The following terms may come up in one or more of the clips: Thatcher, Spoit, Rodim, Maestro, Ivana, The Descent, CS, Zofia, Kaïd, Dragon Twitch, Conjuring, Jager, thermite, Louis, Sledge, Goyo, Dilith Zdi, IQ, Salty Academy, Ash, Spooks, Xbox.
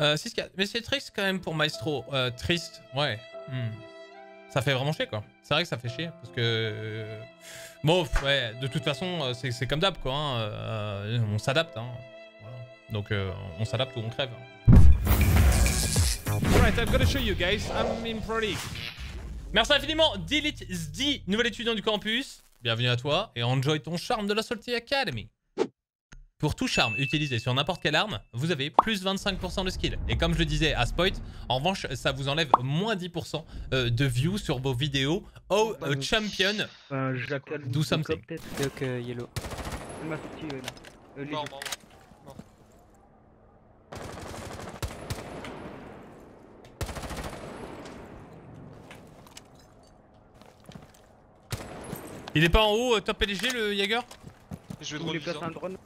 6K. Mais c'est triste quand même pour Maestro. Triste, ouais. Ça fait vraiment chier, quoi. C'est vrai que ça fait chier, parce que... Bon, ouais, de toute façon, c'est comme d'hab, quoi. Hein. On s'adapte, hein. Voilà. Donc, on s'adapte ou on crève. Hein. Alright, I'm gonna show you guys. I'm in Pro League. Merci infiniment, Dilith Zdi, nouvel étudiant du campus. Bienvenue à toi et enjoy ton charme de la Salty Academy. Pour tout charme utilisé sur n'importe quelle arme, vous avez plus 25% de skill. Et comme je le disais à Spoit, en revanche, ça vous enlève moins 10% de views sur vos vidéos. Oh, champion, do something. Donc, yellow. Il m'a foutu, là. Il est pas en haut, top PDG le Jager. Je vais drone. Un drone.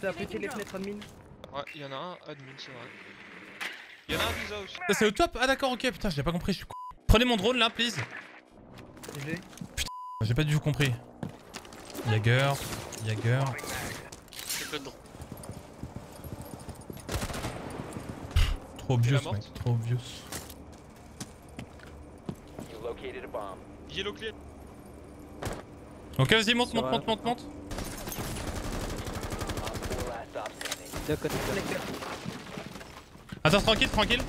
Ça a pété les fenêtres admin. Ouais, il y en a un admin, c'est vrai. Il y en a un visa aussi. Ah, c'est au top. Ah d'accord, ok, putain, j'ai pas compris, je suis con. Prenez mon drone là, please. Putain, j'ai pas du tout compris. Jager, Jager. C'est le drone. Trop obvious, mec, trop obvious. Yellow clear. Ok, vas-y, monte. Attends, tranquille.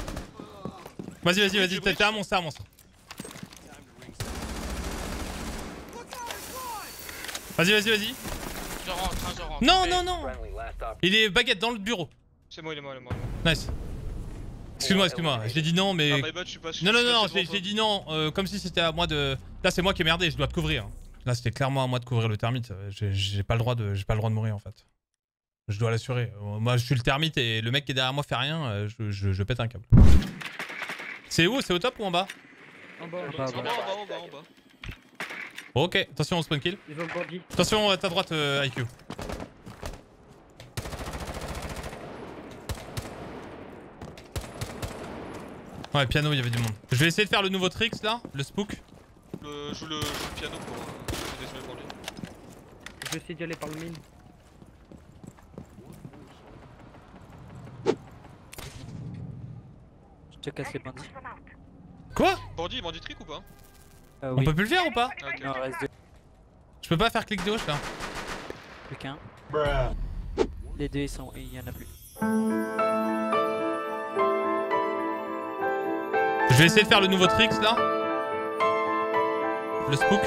Vas-y, t'es un monstre, Vas-y. Je rentre. Non. Il est baguette dans le bureau. C'est moi, il est mort. Nice. Excuse-moi, j'ai dit non, mais... Non, j'ai dit non, comme si c'était à moi de... Là, c'est moi qui ai merdé, je dois te couvrir. Là, c'était clairement à moi de couvrir le thermite. J'ai pas le droit de mourir, en fait. Je dois l'assurer. Moi, je suis le thermite et le mec qui est derrière moi fait rien, je pète un câble. C'est où? C'est au top ou en bas? En bas. Ok, attention, on spawn kill. Attention, à ta droite, IQ. Ouais, piano, il y avait du monde. Je vais essayer de faire le nouveau tricks là, le spook. Je joue le piano pour désolé pour lui. Je vais essayer d'y aller par le mine. Je te casse les bandits. Quoi? Bandit trick ou pas? Oui. On peut plus le faire ou pas? Okay. Non, reste deux. Je peux pas faire clic de gauche là. Plus qu'un. Les deux ils sont. Il y en a plus. Je vais essayer de faire le nouveau tricks là. Le spook.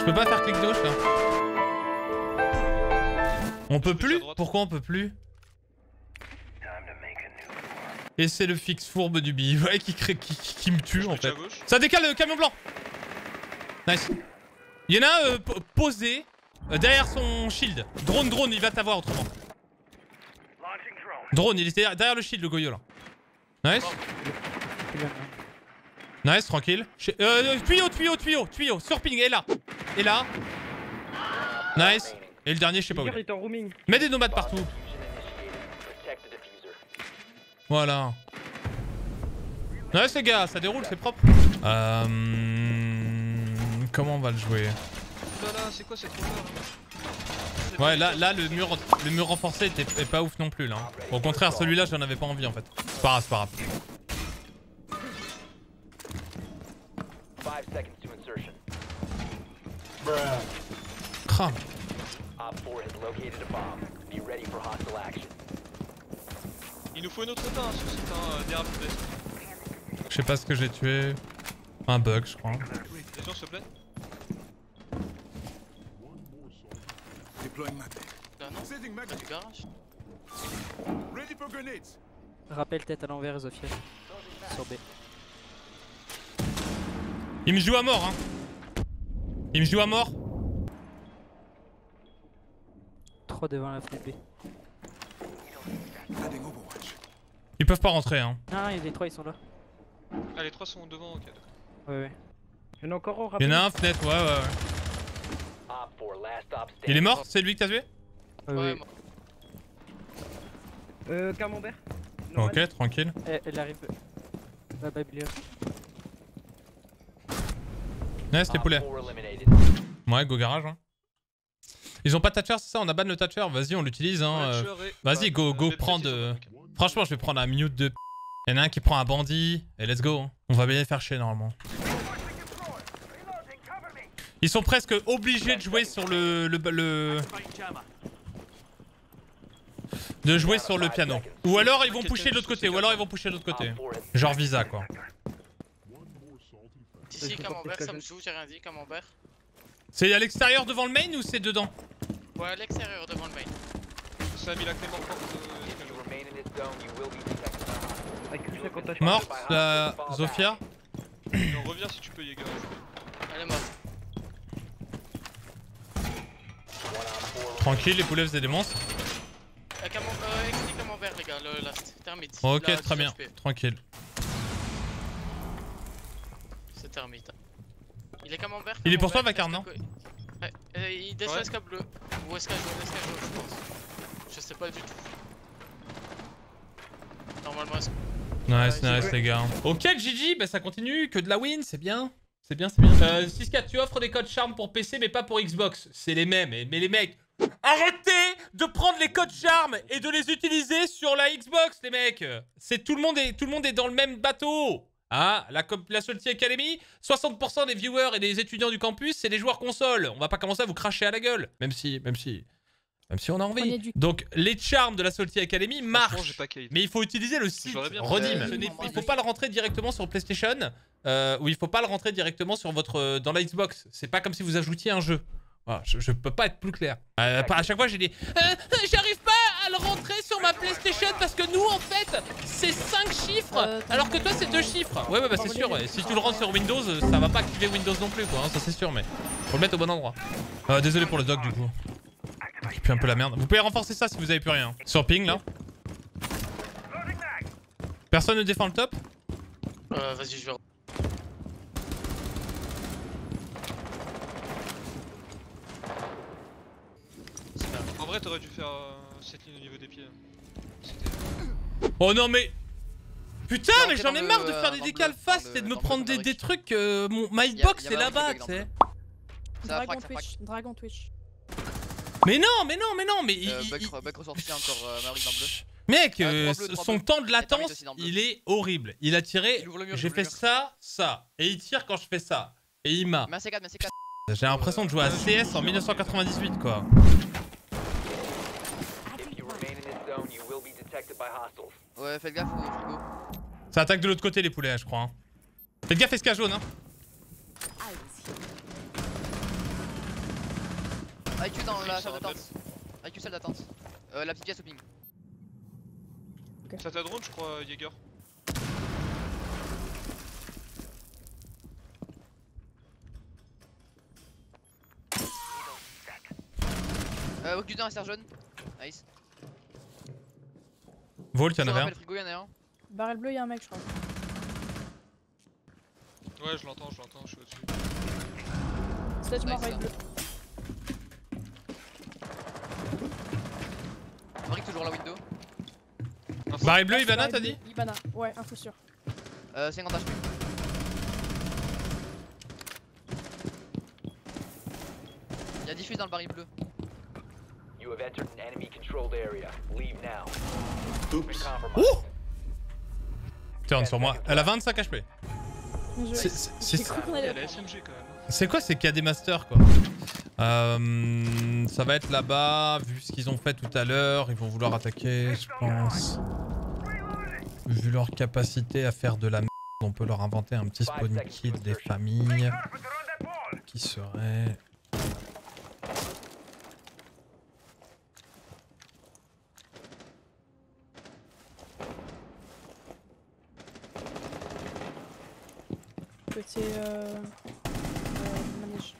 Je peux pas faire clic de gauche là. On peut plus? Pourquoi on peut plus? Et c'est le fixe fourbe du billet ouais, qui me tue en fait. Ça décale le camion blanc. Nice. Il y en a un posé derrière son shield. Drone, il va t'avoir autrement. Drone, il était derrière le shield le Goyo là. Nice. Nice, tranquille. Tuyau. Sur ping, et là. Nice. Et le dernier, je sais pas où. Mets des nomades partout. Voilà. Nice, les gars, ça déroule, c'est propre. Comment on va le jouer? C'est quoi cette couleur? Ouais, là, le mur renforcé était pas ouf non plus, là. Au contraire, celui-là, j'en avais pas envie, en fait. C'est pas grave. Cram. Il nous faut une autre teinte, c'est un derrière le test. Je sais pas ce que j'ai tué. Un bug, je crois. Les gens se plaît. Rappel tête à l'envers, Zofia. Sur B. Il me joue à mort, hein. 3 devant la flipée. Ils peuvent pas rentrer, hein. Non, les 3 ils sont là. Ah, les 3 sont devant, ok. Ouais. Il y en a encore au rappel. Il y en a un, fenêtre, ouais. Il est mort? C'est lui que t'as tué? Ouais, mort. Camembert. Ok, tranquille. Elle arrive. La babilure. Nice, les poulets. Ouais, go garage. Hein. Ils ont pas Thatcher, c'est ça? On a ban le Thatcher, vas-y on l'utilise hein. Vas-y go prendre... Franchement je vais prendre un minute de p***. Y'en a un qui prend un bandit et let's go. On va bien faire chier normalement. Ils sont presque obligés de jouer sur de jouer sur le piano. Ou alors ils vont pusher de l'autre côté, ou alors ils vont pusher de l'autre côté. Genre Visa quoi. Ici camembert, ça me joue, j'ai rien dit, camembert. C'est à l'extérieur devant le main ou c'est dedans? Ouais, à l'extérieur devant le main. Ça a mis la clé morte. Morte, la Zofia. On revient si tu peux, Jager. Elle est morte. Tranquille, les poulets faisaient des monstres. Explique camembert, les gars, le last. Thermite. Ok, là, très bien, tranquille. C'est thermite. Il est camembert. Il est pour toi Vacar non? Ouais, il descend SK bleu. Ou SK jaune, je pense. Je sais pas du tout. Normalement SK. Nice, nice les gars. Ok GG, bah ça continue, que de la win, c'est bien. C'est bien, c'est bien. 6K, tu offres des codes charme pour PC mais pas pour Xbox. C'est les mêmes, mais les mecs... Arrêtez de prendre les codes charme et de les utiliser sur la Xbox les mecs. C'est tout le monde est dans le même bateau. Ah, la Salty Academy, 60% des viewers et des étudiants du campus, c'est des joueurs console. On va pas commencer à vous cracher à la gueule. Même si on a envie. Donc, les charmes de la Salty Academy marchent. Mais il faut utiliser le site Rodim. Il faut pas le rentrer directement sur PlayStation. Ou il faut pas le rentrer directement sur dans la Xbox. C'est pas comme si vous ajoutiez un jeu. Voilà, je peux pas être plus clair. À chaque fois, j'ai dit... J'arrive pas à le rentrer sur ma PlayStation parce que nous en fait c'est 5 chiffres alors que toi c'est 2 chiffres. Ouais bah c'est sûr ouais. Si tu le rentres sur Windows ça va pas activer Windows non plus quoi hein, ça c'est sûr mais faut le mettre au bon endroit. Désolé pour le doc du coup. Je pue un peu la merde. Vous pouvez renforcer ça si vous avez plus rien. Sur ping là. Personne ne défend le top? Vas-y je vais... En vrai t'aurais dû faire... cette ligne au niveau des pieds. Oh non mais... Putain mais j'en ai marre de faire des décales fast et de me prendre des trucs... mon hitbox c'est là-bas tu sais. Dragon Twitch, Dragon Twitch. Mais non Buck ressorti encore, Marie dans bleu. Mec, son temps de latence il est horrible. Il a tiré, j'ai fait ça, ça. Et il tire quand je fais ça. Et il m'a... J'ai l'impression de jouer à CS en 1998 quoi. Ouais, faites gaffe, frigo. Ça attaque de l'autre côté les poulets, je crois. Hein. Faites gaffe, SK jaune. Hein. IQ dans la salle d'attente. IQ salle d'attente. La petite pièce au ping. Ça t'a drone, je crois, Jager. Occulte d'un SR jaune. Nice. Volt, y'en avait un. Frigo, y'en a un. Barrel bleu, y'a un mec, je crois. Ouais, je l'entends, je suis au-dessus. Sledge mort, barrel bleu. Barrel toujours la window. Barrel bleu, Ivana, t'as dit? Ivana, ouais, info sûr. 50 HP. Y'a diffuse dans le baril bleu. You have entered an enemy controlled area. Leave now. Oups. Ouh. Turn sur moi. Elle a 25 HP. C'est quoi ces KD Masters quoi? Ça va être là-bas. Vu ce qu'ils ont fait tout à l'heure, ils vont vouloir attaquer, je pense. Vu leur capacité à faire de la merde, on peut leur inventer un petit spawn kit des familles qui serait... Côté manège.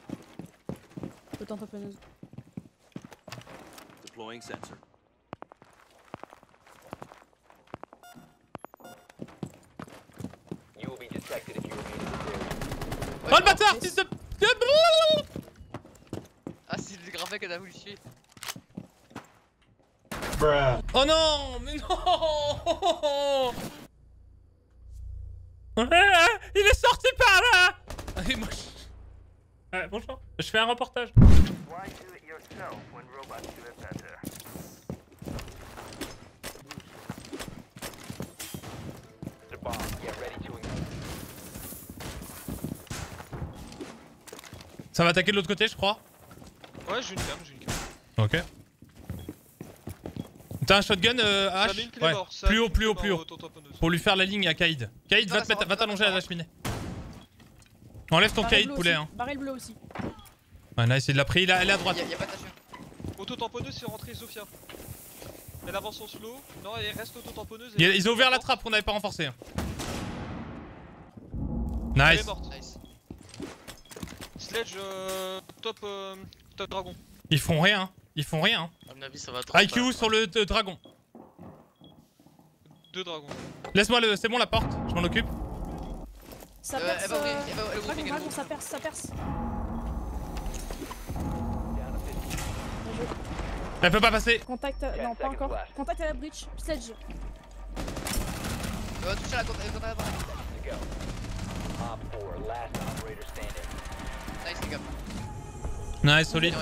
Côté entrepreneuse. Deploying sensor. You will be detected if you remain. Oh le bâtard, fils de... Ah c'est le graphèque qu'elle a voulu chier. Oh non, mais non. Il est sorti par là. Bonjour, je fais un reportage. yourself when robots do it better. The bomb, get ready to engage. Ça va attaquer de l'autre côté, je crois. Ouais, j'ai une cam, Ok. T'as un shotgun, Ash? Ouais. Plus haut. Pour lui faire la ligne à Kaïd. Kaïd, va t'allonger à la cheminée. Enlève ton Kaïd, poulet. Hein. Barrel bleu aussi. Ouais, nice, il l'a pris, elle est à droite. Y'a pas Thatcher. Auto-tamponneuse, c'est rentrée Zofia. Elle avance en slow. Non, elle reste auto-tamponneuse. Ils ont ouvert la trappe qu'on avait pas renforcée. Nice. Sledge, top dragon. Ils font rien. À mon avis, ça va IQ sur le dragon. Deux dragons. Laisse-moi le. C'est bon la porte, je m'en occupe. Ça perce. Dragon, ça perce. Elle peut pas passer. Contact. Non, pas encore. Contact à la bridge. Sledge. On va toucher la contact. Nice, les gars. Nice, solide.